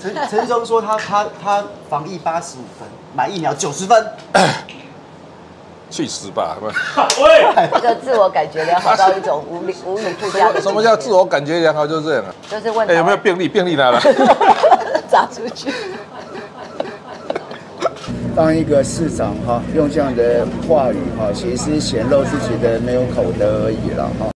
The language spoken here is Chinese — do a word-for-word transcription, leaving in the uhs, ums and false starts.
陈陈松说他他他防疫八十五分，买疫苗九十分。去死吧！喂，这个自我感觉良好到一种无理无以复加的。什么叫自我感觉良好？就是这样啊。就是问、欸、有没有病例？病例来了，砸出去。当一个市长哈，用这样的话语哈，其实显露自己的没有口德而已了哈。